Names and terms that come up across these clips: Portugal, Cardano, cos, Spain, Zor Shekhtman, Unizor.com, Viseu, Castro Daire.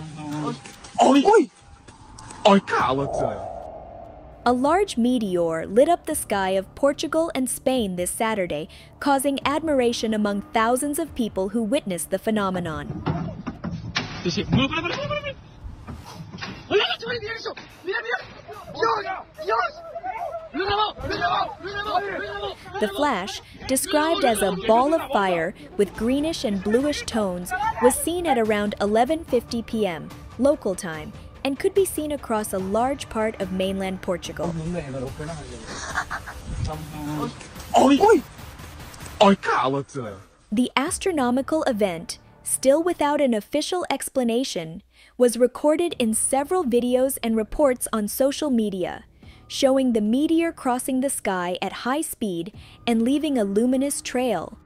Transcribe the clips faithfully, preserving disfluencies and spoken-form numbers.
do... Oi! Oi! Oi, cala-te! A large meteor lit up the sky of Portugal and Spain this Saturday, causing admiration among thousands of people who witnessed the phenomenon. The flash, described as a ball of fire with greenish and bluish tones, was seen at around eleven fifty p m local time, and could be seen across a large part of mainland Portugal. The astronomical event, still without an official explanation, was recorded in several videos and reports on social media, showing the meteor crossing the sky at high speed and leaving a luminous trail.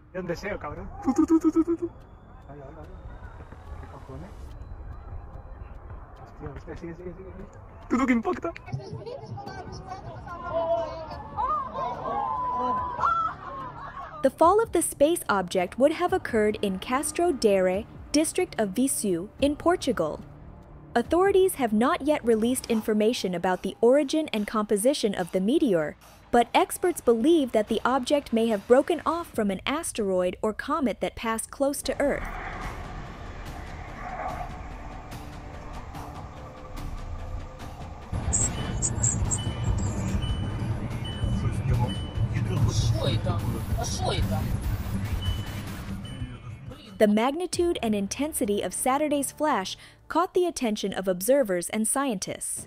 The fall of the space object would have occurred in Castro Daire, district of Viseu, in Portugal. Authorities have not yet released information about the origin and composition of the meteor, but experts believe that the object may have broken off from an asteroid or comet that passed close to Earth. The magnitude and intensity of Saturday's flash caught the attention of observers and scientists.